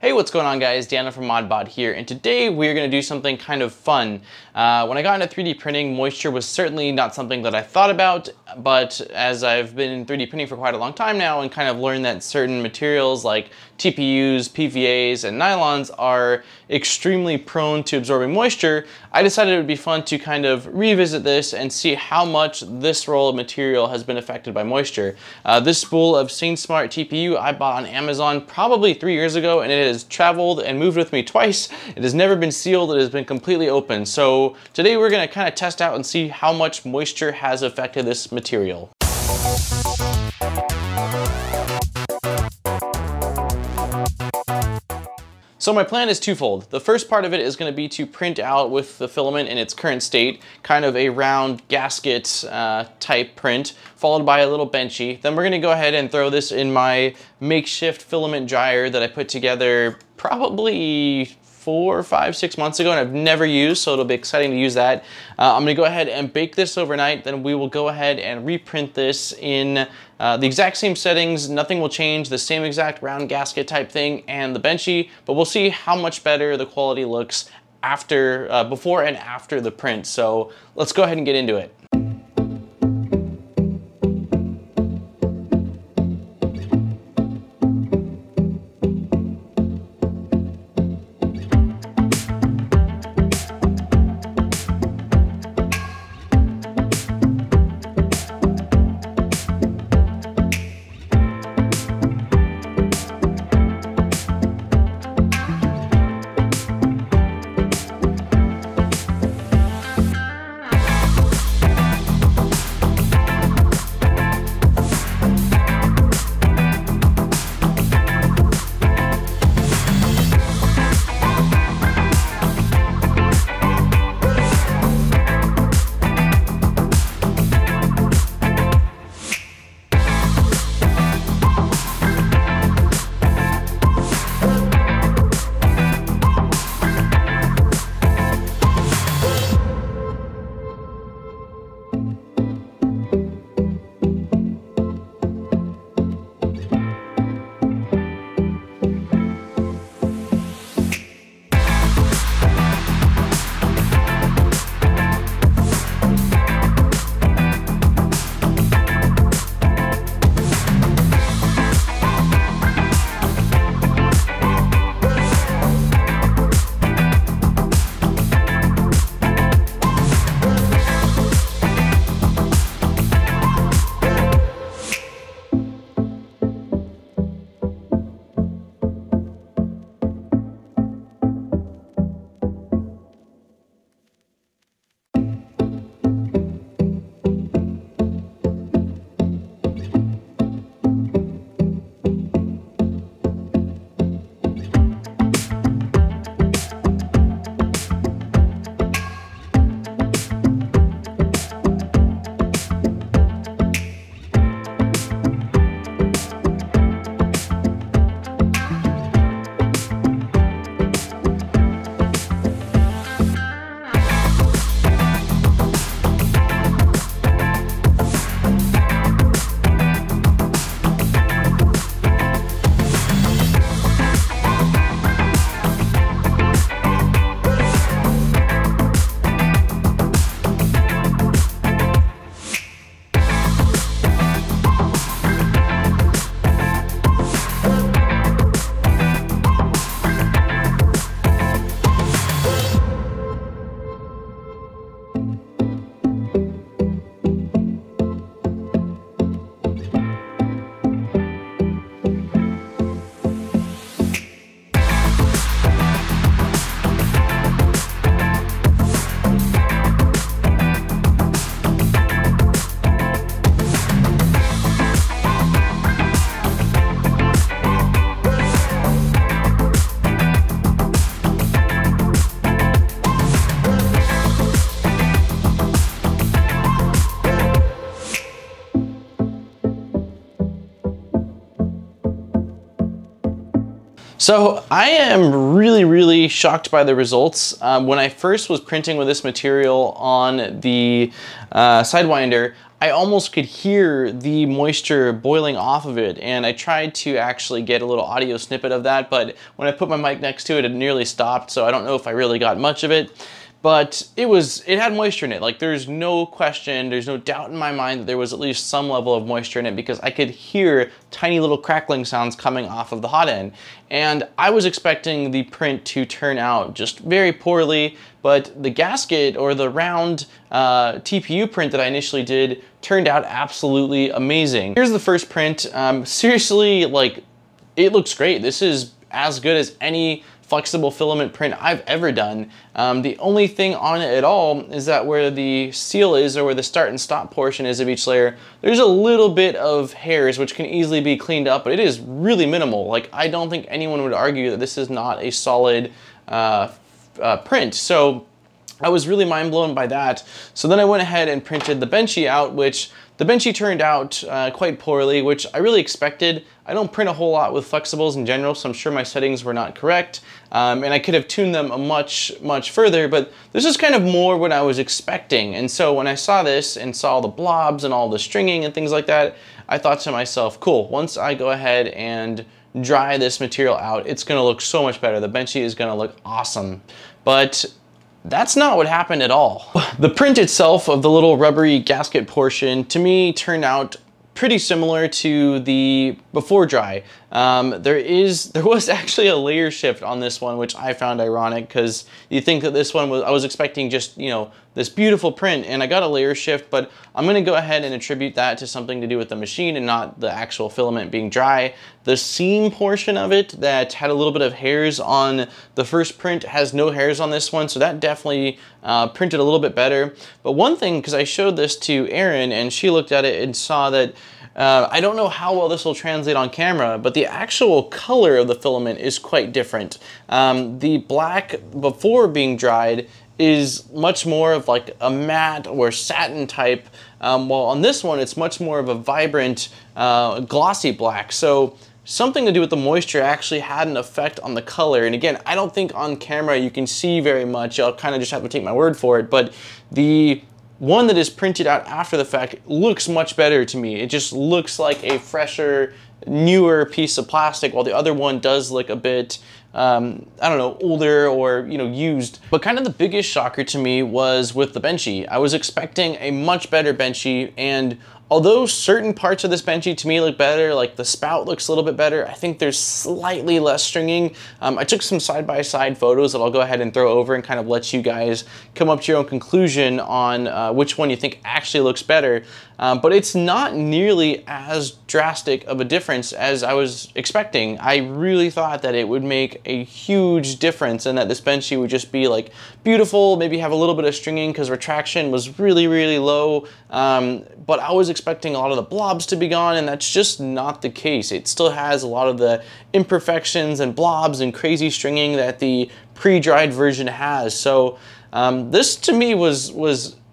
Hey, what's going on guys? Deanna from ModBot here, and today we're going to do something kind of fun. When I got into 3D printing, moisture was certainly not something that I thought about, but as I've been in 3D printing for quite a long time now and kind of learned that certain materials like TPUs, PVAs, and nylons are extremely prone to absorbing moisture, I decided it would be fun to kind of revisit this and see how much this roll of material has been affected by moisture. This spool of SaneSmart TPU I bought on Amazon probably 3 years ago, and it has traveled and moved with me twice. It has never been sealed, it has been completely open. So today we're gonna kind of test out and see how much moisture has affected this material. So my plan is twofold. The first part of it is going to be to print out with the filament in its current state, kind of a round gasket type print, followed by a little Benchy. Then we're going to go ahead and throw this in my makeshift filament dryer that I put together probably 4 or 5, 6 months ago and I've never used, so it'll be exciting to use that. I'm gonna go ahead and bake this overnight, then we will go ahead and reprint this in the exact same settings. Nothing will change, the same exact round gasket type thing and the Benchy, but we'll see how much better the quality looks after, before and after the print. So let's go ahead and get into it. So I am really shocked by the results. When I first was printing with this material on the Sidewinder, I almost could hear the moisture boiling off of it, and I tried to actually get a little audio snippet of that, but when I put my mic next to it, it nearly stopped, so I don't know if I really got much of it. But it had moisture in it. Like, there's no question, there's no doubt in my mind that there was at least some level of moisture in it, because I could hear tiny little crackling sounds coming off of the hot end. And I was expecting the print to turn out just very poorly, but the gasket, or the round TPU print that I initially did, turned out absolutely amazing. Here's the first print. Seriously, like, it looks great. This is as good as any flexible filament print I've ever done. The only thing on it at all is that where the seal is, or where the start and stop portion is of each layer, there's a little bit of hairs which can easily be cleaned up, but it is really minimal. Like, I don't think anyone would argue that this is not a solid print. So I was really mind blown by that. So then I went ahead and printed the Benchy out, which the Benchy turned out quite poorly, which I really expected. I don't print a whole lot with flexibles in general, so I'm sure my settings were not correct, and I could have tuned them much further, but this is kind of more what I was expecting. And so when I saw this and saw the blobs and all the stringing and things like that, I thought to myself, cool, once I go ahead and dry this material out, it's gonna look so much better. The Benchy is gonna look awesome. But that's not what happened at all. The print itself of the little rubbery gasket portion, to me, turned out pretty similar to the before dry. There was actually a layer shift on this one, which I found ironic, because you think that this one was, I was expecting just, you know, this beautiful print, and I got a layer shift, but I'm gonna go ahead and attribute that to something to do with the machine and not the actual filament being dry. The seam portion of it that had a little bit of hairs on the first print has no hairs on this one, so that definitely printed a little bit better. But one thing, because I showed this to Aaron and she looked at it and saw that I don't know how well this will translate on camera, but the actual color of the filament is quite different. The black before being dried is much more of like a matte or satin type, while on this one it's much more of a vibrant glossy black. So something to do with the moisture actually had an effect on the color. And again, I don't think on camera you can see very much. I'll kind of just have to take my word for it, but the one that is printed out after the fact looks much better to me. It just looks like a fresher, newer piece of plastic, while the other one does look a bit, I don't know, older or, you know, used. But kind of the biggest shocker to me was with the Benchy. I was expecting a much better Benchy, and although certain parts of this Benchy to me look better, like the spout looks a little bit better, I think there's slightly less stringing. I took some side-by-side photos that I'll go ahead and throw over and kind of let you guys come up to your own conclusion on which one you think actually looks better. But it's not nearly as drastic of a difference as I was expecting. I really thought that it would make a huge difference and that this Benchy would just be like beautiful, maybe have a little bit of stringing because retraction was really low. But I was expecting a lot of the blobs to be gone, and that's just not the case. It still has a lot of the imperfections and blobs and crazy stringing that the pre-dried version has. So this to me was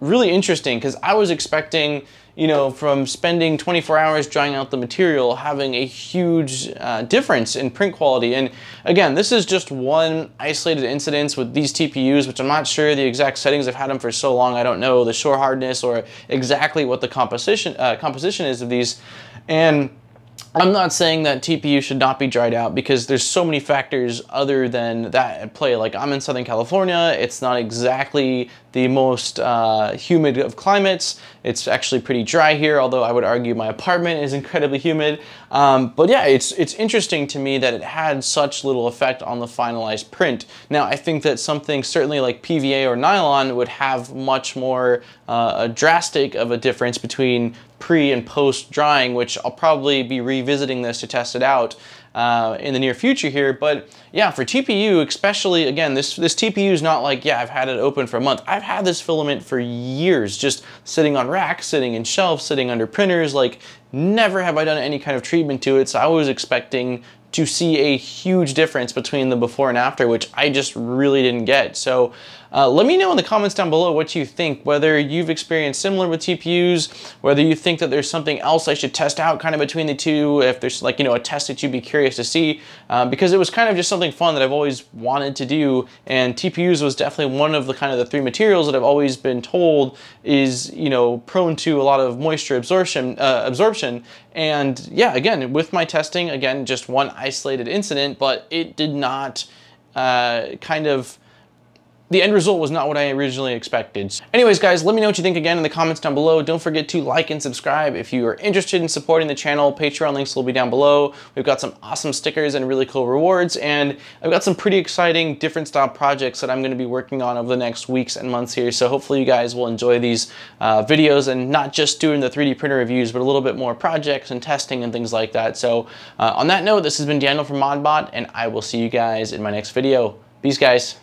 really interesting, because I was expecting, you know, from spending 24 hours drying out the material, having a huge difference in print quality. And again, this is just one isolated incident with these TPUs, which I'm not sure the exact settings. I've had them for so long, I don't know the shore hardness or exactly what the composition is of these. And I'm not saying that TPU should not be dried out, because there's so many factors other than that at play. Like, I'm in Southern California, it's not exactly the most humid of climates. It's actually pretty dry here, although I would argue my apartment is incredibly humid. But yeah, it's interesting to me that it had such little effect on the finalized print. Now, I think that something certainly like PVA or nylon would have much more drastic of a difference between pre and post drying, which I'll probably be revisiting this to test it out in the near future here. But yeah, for TPU especially, again, this TPU is not like, yeah, I've had it open for a month. I've had this filament for years, just sitting on racks, sitting in shelves, sitting under printers. Like, never have I done any kind of treatment to it, so I was expecting to see a huge difference between the before and after, which I just really didn't get. So let me know in the comments down below what you think, whether you've experienced similar with TPUs, whether you think that there's something else I should test out kind of between the two, if there's like, you know, a test that you'd be curious to see, because it was kind of just something fun that I've always wanted to do. And TPUs was definitely one of the kind of the three materials that I've always been told is, you know, prone to a lot of moisture absorption, And yeah, again, with my testing, again, just one isolated incident, but it did not the end result was not what I originally expected. Anyways, guys, let me know what you think again in the comments down below. Don't forget to like and subscribe if you are interested in supporting the channel. Patreon links will be down below. We've got some awesome stickers and really cool rewards, and I've got some pretty exciting different style projects that I'm going to be working on over the next weeks and months here. So hopefully you guys will enjoy these videos, and not just doing the 3D printer reviews, but a little bit more projects and testing and things like that. So on that note, this has been Daniel from ModBot, and I will see you guys in my next video. Peace, guys.